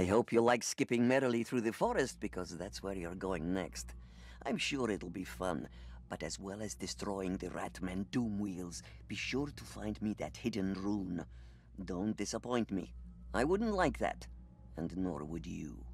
I hope you like skipping merrily through the forest, because that's where you're going next. I'm sure it'll be fun, but as well as destroying the Ratman Doomwheels, be sure to find me that hidden rune. Don't disappoint me. I wouldn't like that, and nor would you.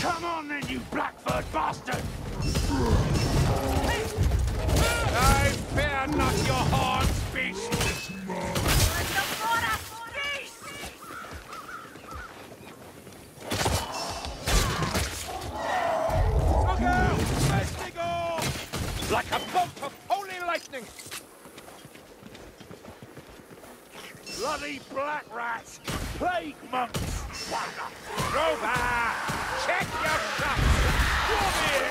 Come on then, you blackbird bastard! I fear not your horns, beast! Look out! Let's go! Like a bolt of holy lightning! Bloody black rats! Plague monks! Rover! Check your shots! Come here!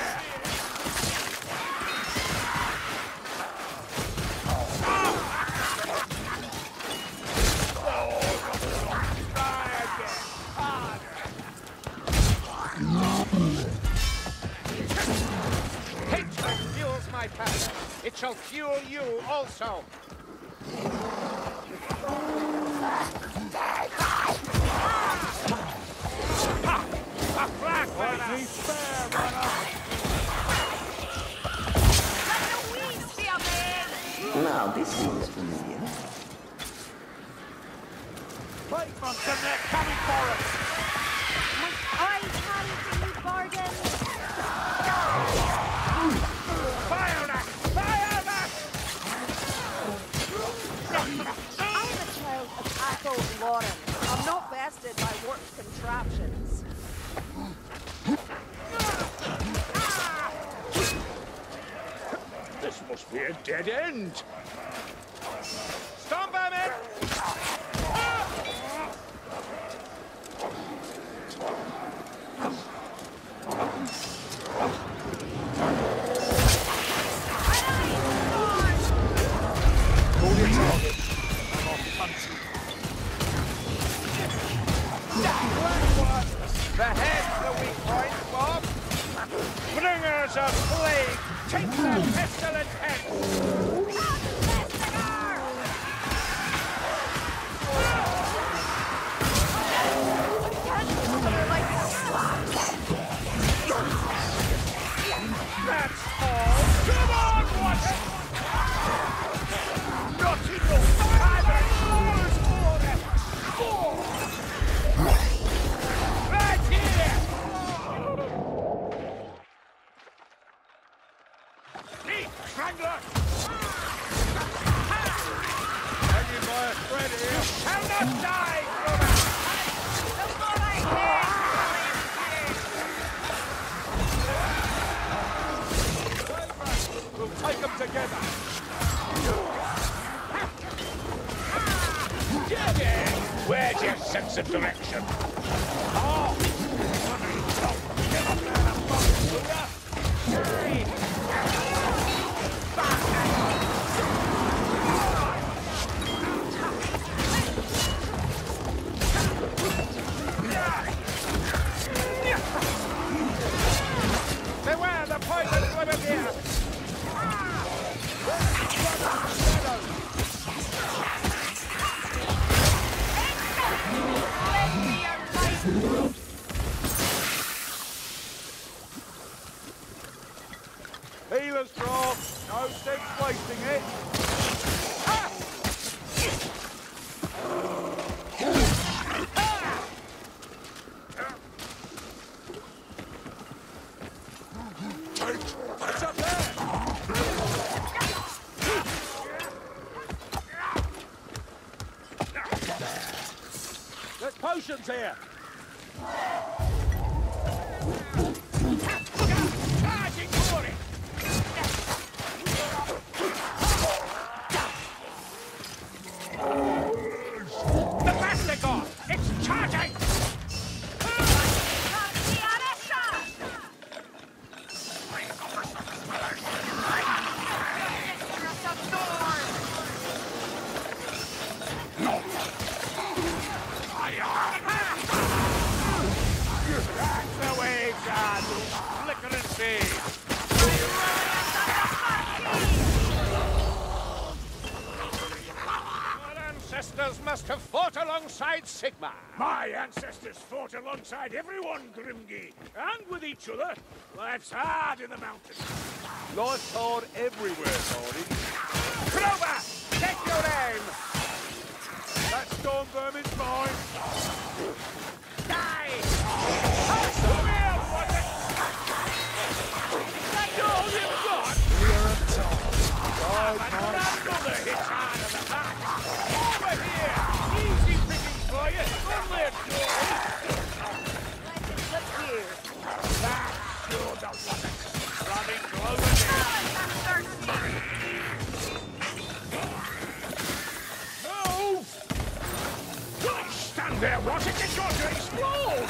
Hatred fuels my passion. It shall fuel you also. Let me spare, brother! Let the weeds be a man! Now, this seems familiar. Plague monks, and they're coming for us! Must I carry to you, bargain? Fire that! Fire that! I am a child of Atho's Lauren. I'm not vested by warped contraptions. This must be a dead end. Stomp at it! Hold your target. The head's the weak point, Bob. Bringers of plague, take the pestilent head. Sense of direction. Oh! Beware the poison blood of the earth! Healer's draw, no sense wasting it. Ah! Ah! clear. Look out! Charging for it! The Blaster, it's charging! Must have fought alongside Sigma. My ancestors fought alongside everyone, Grimgi, and with each other. Life's hard in the mountains. Life's hard everywhere, Thorin. Clover, take your aim. That storm vermin's mine. Die! That's all you've got. Another hit out of the back. There was it, it's going to explode!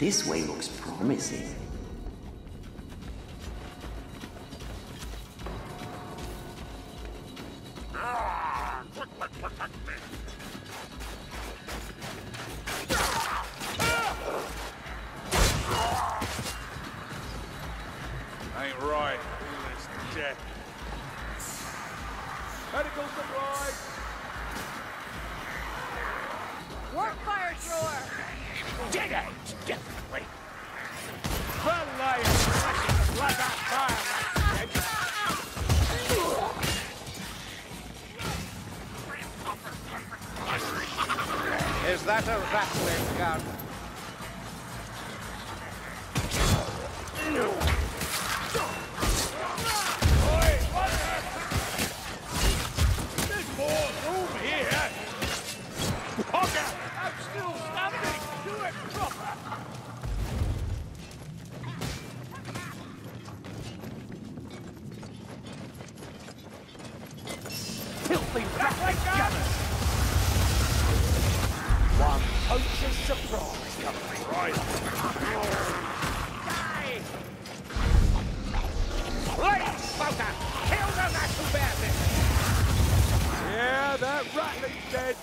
This way looks promising. Is that a rattling gun? No. Oi, what? There's more room here. Hogger, I'm still standing. Do it proper. Filthy rattling gunners. One poacher's surprise coming. Right. Die! Right, Falcon! Kill the rat who bears it! Yeah, that rattling's dead.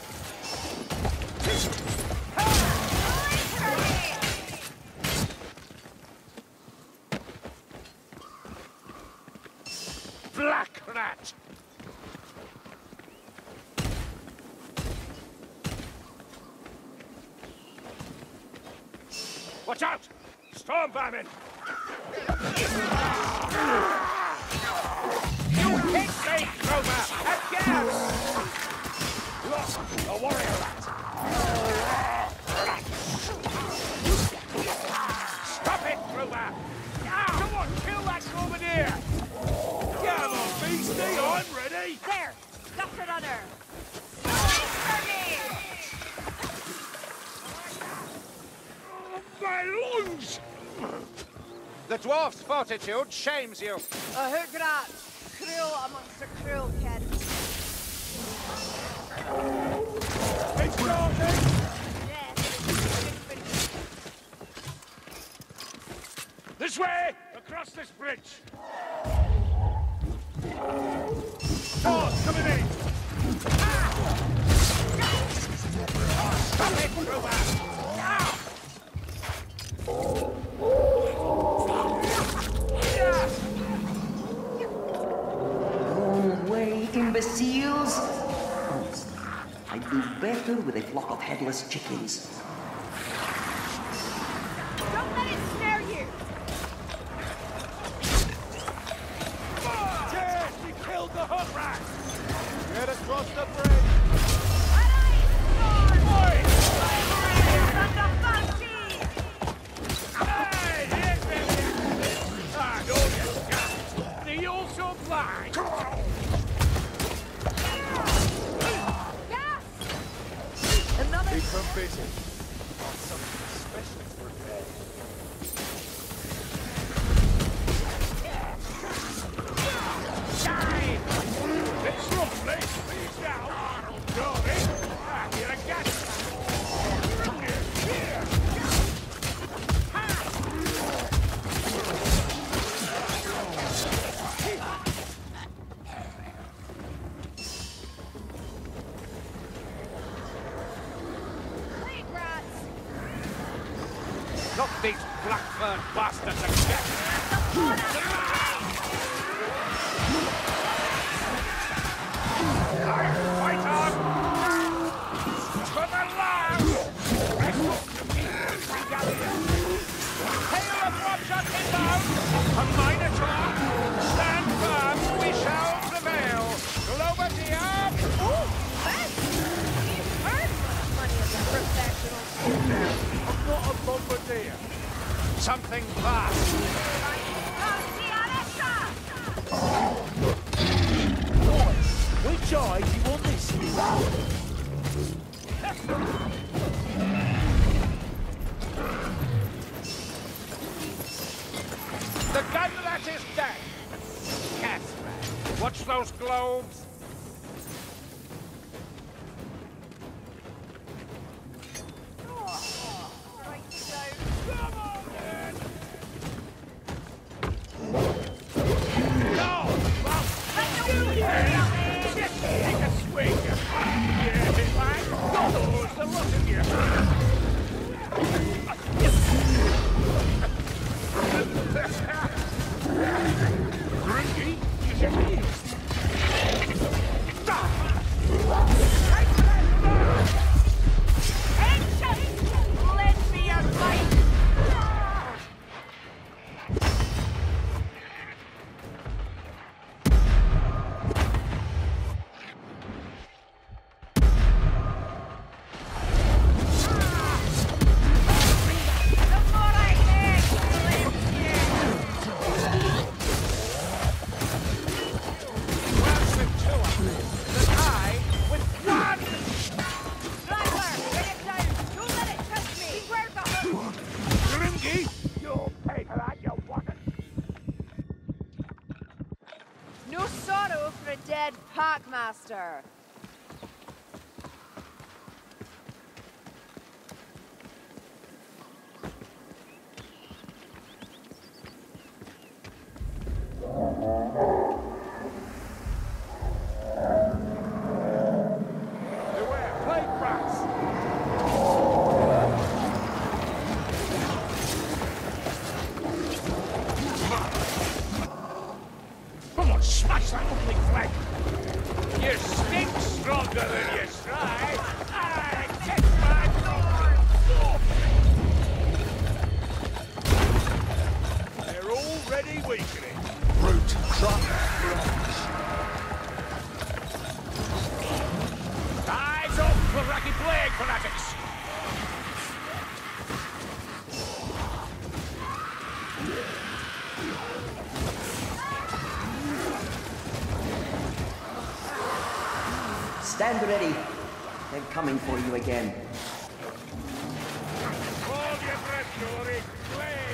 Black rat! Watch out! Storm vermin! You hit me, Grover! Again! Look, a warrior rat! Stop it, Grover! Come on, kill that Grover-deer! Come on, beastie, I'm ready! There! Dust it on her! My lungs! The dwarf's fortitude shames you. A hugrat, krill amongst the krill cat. It's starting! Yes. This way! Across this bridge! Doors coming in! Ah! Stop it, Ruba! Imbeciles! I'd do better with a flock of headless chickens. Don't let it snare you! Yes, we killed the hot rat! Get across the bridge! All right, Master. Stand ready. They're coming for you again. Hold your breath, Yuri. Play.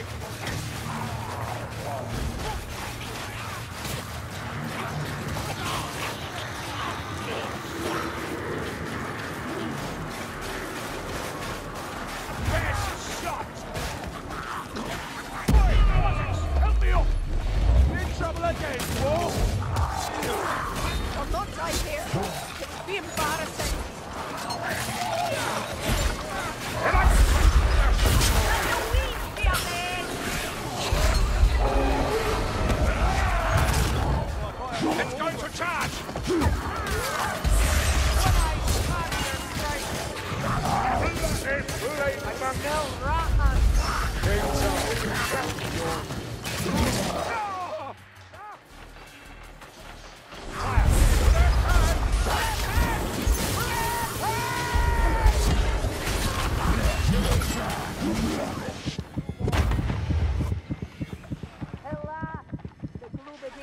Best shot. Boy, Moses, help me up. In trouble again, Wolf. I'm not right here. Be embarrassing. It's going to charge. Fire!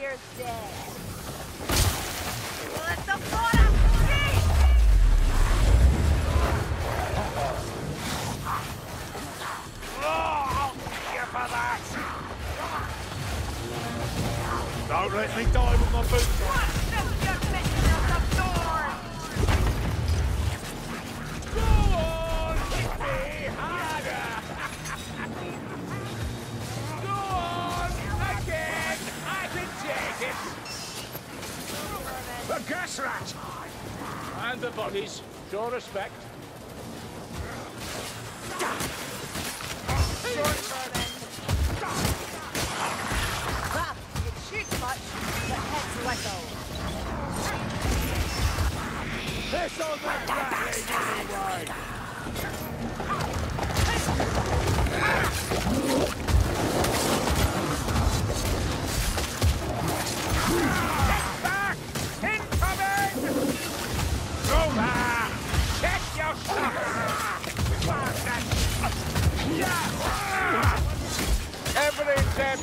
You're dead. Let the water speak! Oh, I'll see you for that! Don't let me die with my boots on! Gas rat! And the bodies. Show respect. Crap! It shoots much, but heads wacko. Piss on that rat anyway! Get back! Incoming! Go there! Check your stuff! Everything's empty!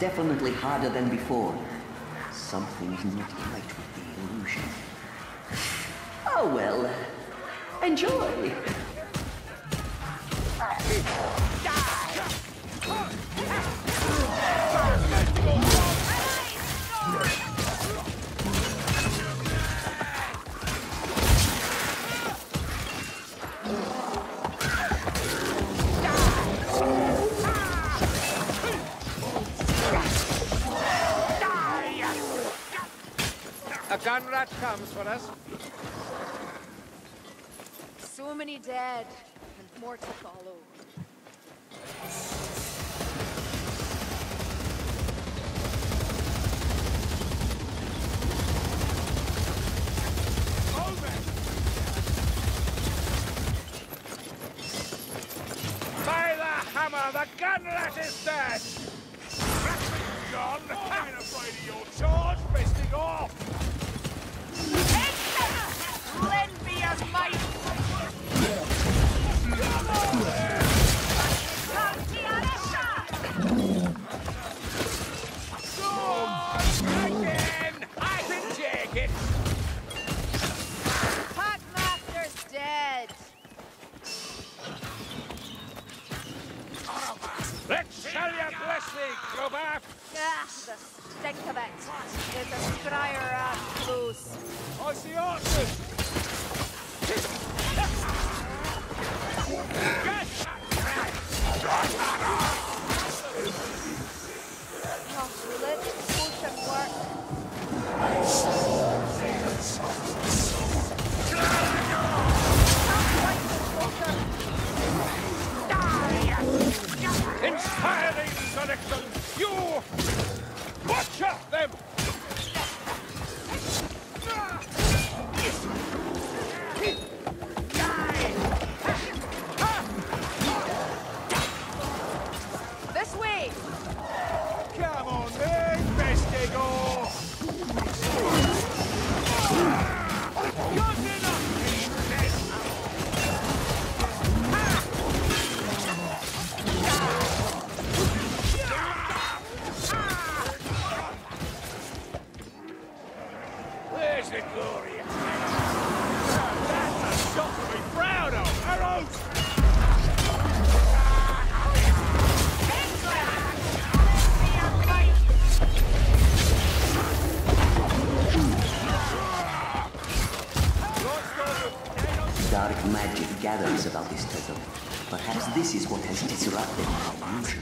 Definitely harder than before. Something's not right with the illusion. Oh well. Enjoy! Gunrat comes for us. So many dead, and more to follow. Over! By the hammer, the gunrat is dead! Ratman's gone! I ain't afraid of your charge, fisting off! Lend me a might! Come on! Come on! nasty, Gruber! Ah, the stink of it. There's a scryer ass loose. I see archers! Oh, let potion work. Inspiring selection! You! Watch out them! This way! Come on, big bestie, go! Good enough! There's the glory of it. That's a shot to be proud of, arrows! Dark magic gathers about this turtle. Perhaps this is what has disrupted my illusion.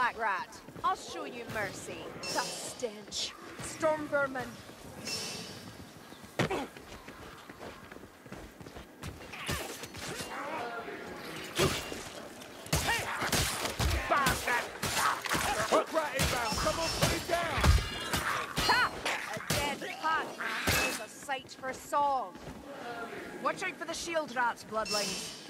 Black rat, I'll show you mercy. That stench. Storm vermin. Is a sight for song. Watch out for the shield rats, bloodlings.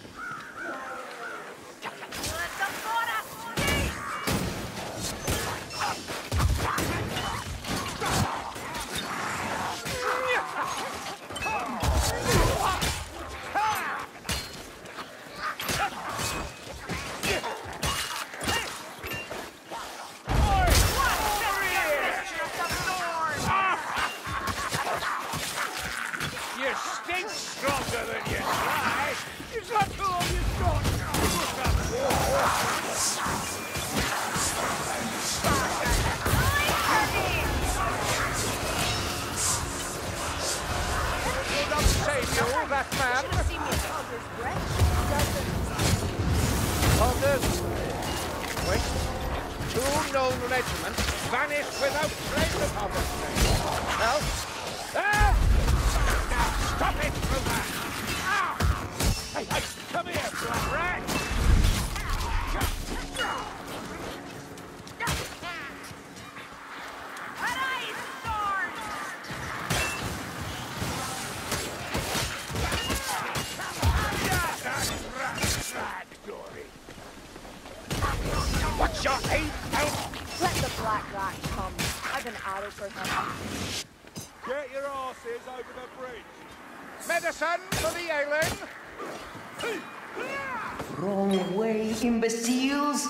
Imbeciles!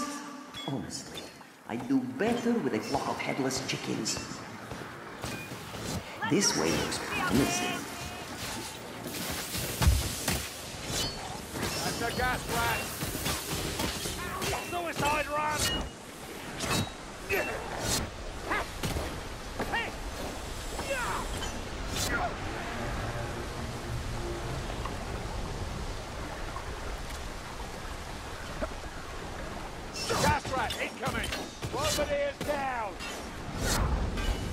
Honestly, I'd do better with a flock of headless chickens. This way looks promising. That's a gas rat. Suicide run. Gas rat incoming. Nobody is down.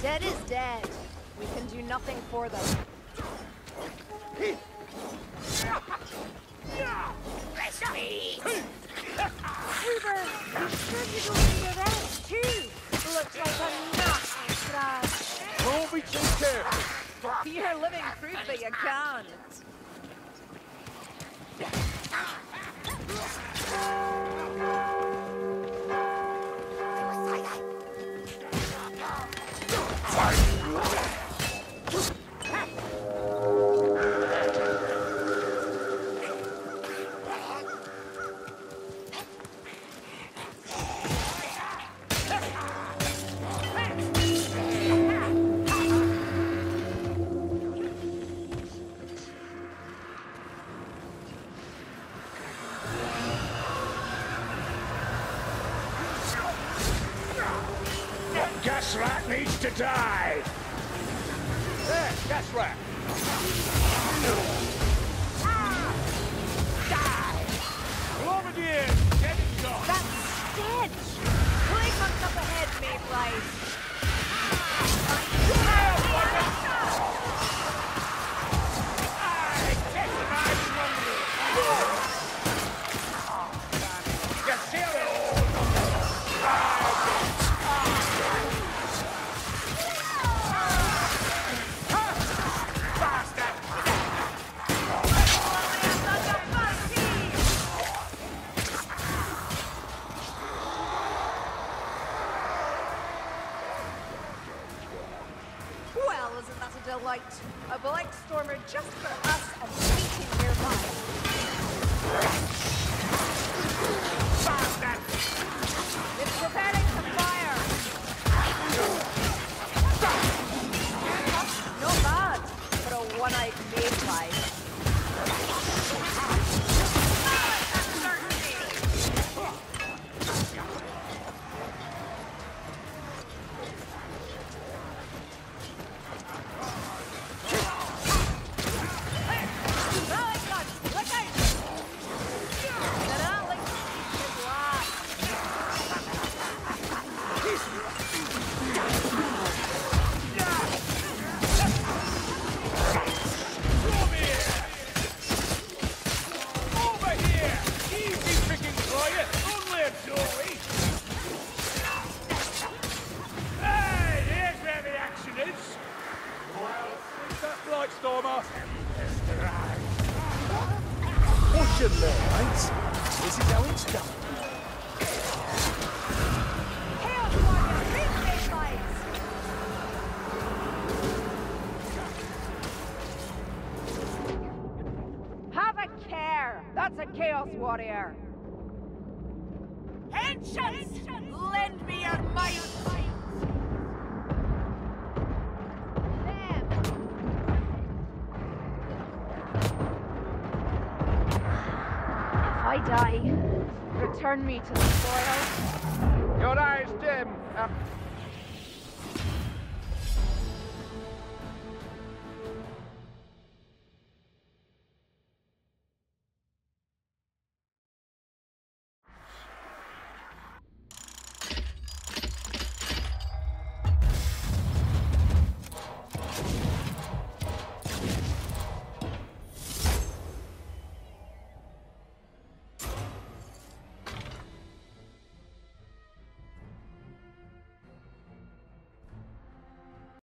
Dead is dead. We can do nothing for them. Let's be! Weaver, you should be going to your ass, too! Looks like I'm not surprised. Don't be too careful! You're living proof that you can't. Gas rat needs to die! There, gas rat! Die! Over the end! Get it gone! That's Stitch! Please look up ahead, Mayflies! A black stormer just for us and waiting nearby. Bastard! It's preparing to fire! No bad for a one-eyed mayfly. Stormer. Push him there, mates. This is how it's done. Hail to our big mayflies! Have a care! That's a Chaos Warrior! Ancients! Lend me your might! I die. Return me to the soil. Your eyes dim.